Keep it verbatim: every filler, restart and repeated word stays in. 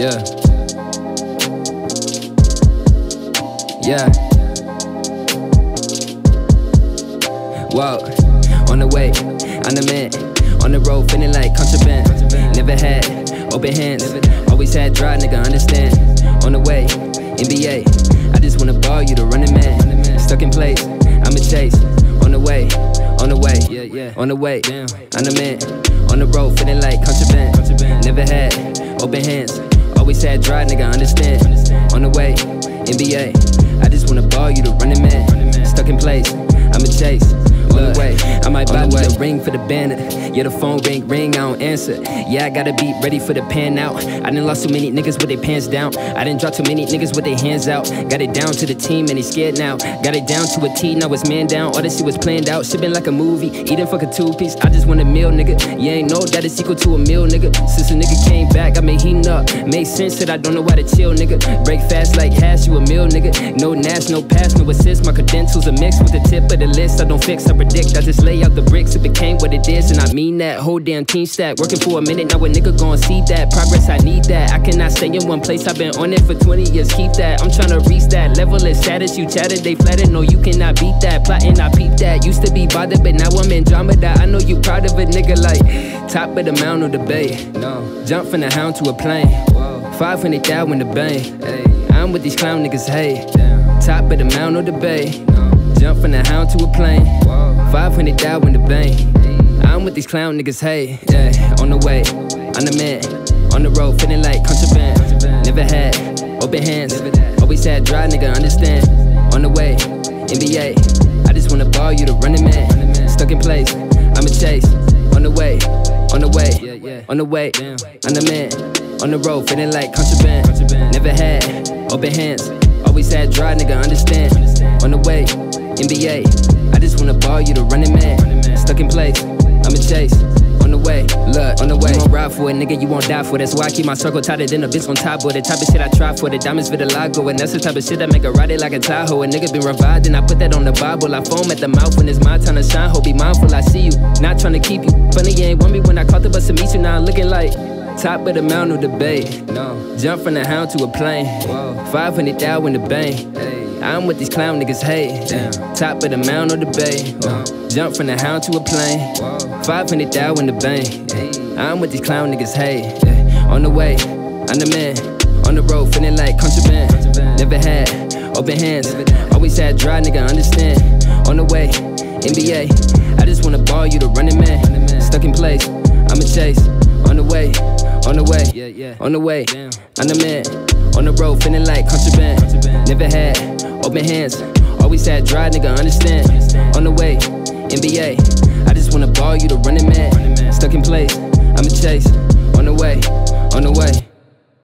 Yeah. Yeah. Walk on the way, on the mint, on the road, feeling like contraband. Never had open hands, always had dry, nigga, understand. On the way, N B A, I just wanna ball you the running man. Stuck in place, I'ma chase. On the way, on the way, yeah, yeah. On the way, on the mint, on the road, feeling like contraband. Never had open hands, always had dry, nigga, understand. On the way, N B A, I just wanna ball you the running man. Stuck in place, I'ma chase. Look, I might buy me a ring for the banner. Yeah, the phone ring, ring, I don't answer. Yeah, I gotta be ready for the pan out. I done lost too many niggas with their pants down. I done dropped too many niggas with their hands out. Got it down to the team and they scared now. Got it down to a T, now it's man down. All this shit was planned out, shipping like a movie. Eating fucking two-piece, I just want a meal, nigga. You ain't know that it's equal to a meal, nigga. Since a nigga came back, I made heating up. Made sense that I don't know why to chill, nigga. Break fast like hash, you a meal, nigga. No Nash, no pass, no assist. My credentials are mixed with the tip of the list. I don't fix, I predict, I just lay out the bricks. It became what it is, and I mean that. Whole damn team stack, working for a minute, now a nigga gon' see that. Progress, I need that. I cannot stay in one place, I've been on it for twenty years, keep that. I'm tryna reach that level of status, you chatted, they flattered, no, you cannot beat that. Plotting, I peep that, used to be bothered, but now I'm Andromeda. I know you proud of a nigga like, top of the mountain of the bay. Jump from the hound to a plane, five hundred thousand in the bank. I'm with these clown niggas, hey. Top of the mountain of the bay. Jump from the hound to a plane, five hundred thousand in the bank. I'm with these clown niggas, hey, yeah. On the way, on the mint, on the road, feeling like contraband. Never had open hands, always had dry, nigga, understand. On the way, N B A, I just wanna ball you the running man. Stuck in place, I'ma chase. On the way, on the way, on the way, on the mint, on the road, feeling like contraband. Never had open hands, always had dry, nigga, understand. On the way, N B A, I just wanna ball you the running man. Stuck in place, I'ma chase. On the way, look, on the way. You won't ride for it, nigga, you won't die for it. That's why I keep my circle tighter than a bitch on top of it. The type of shit I try for, the diamonds vitiligo. And that's the type of shit that make a ride it like a Tahoe. A nigga been revived and I put that on the Bible. I foam at the mouth when it's my time to shine. Hope be mindful, I see you, not tryna keep you. Funny you ain't want me when I caught the bus to meet you. Now I'm looking like top of the mountain of the bay. Jump from the hound to a plane, five hundred thousand in the bank. I'm with these clown niggas, hey. Top of the mountain of the bay. Jump from the hound to a plane, five hundred thousand in the bank. I'm with these clown niggas, hey. On the way, on the man, on the road, feeling like contraband. Never had open hands, always had dry, nigga, understand. On the way, N B A, I just wanna ball you the running man. Stuck in place, I'ma chase. On the way, on the way, on the way, on the man, on the road, feeling like contraband. Never had open hands, always had dry, nigga, understand. On the way, N B A, I just wanna ball you the running man. Stuck in place, I'ma chase. On the way, on the way.